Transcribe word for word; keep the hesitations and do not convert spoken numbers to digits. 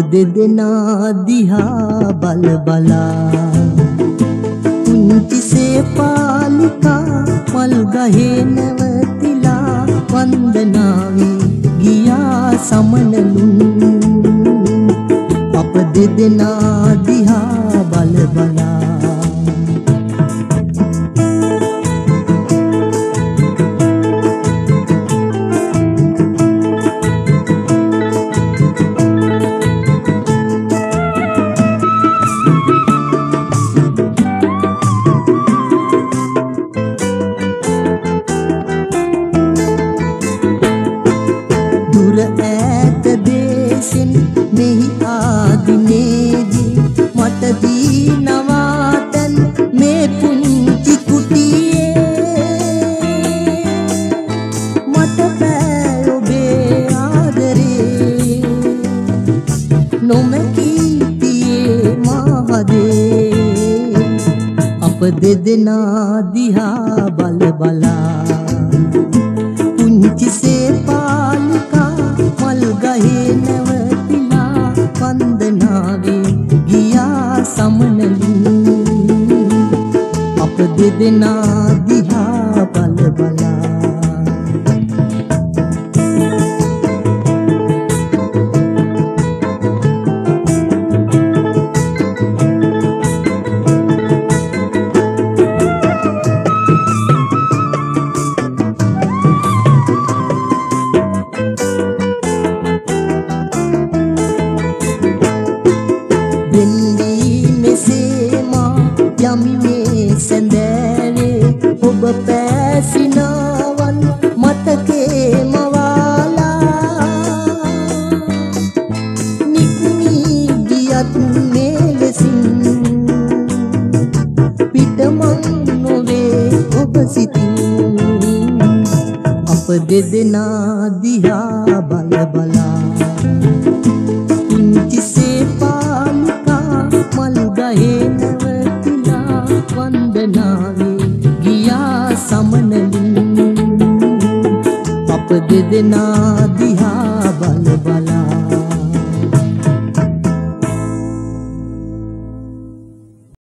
दे देना दिया बल बला ऊंची से पालिका पल गहे नवतिला वंदनावी गिया समनलू अप दे देना दिया बल बला दे देना दिया बल बला पुंज से पाल का मल गहे नवतिला वंदनावे गिया समनलू अप दे देना दिया बल बला दे देना दिया बल बला कुंज से पाल का मल गहे नवतिला वंदनावे गिया समनलू अप दे देना दिया बल बला।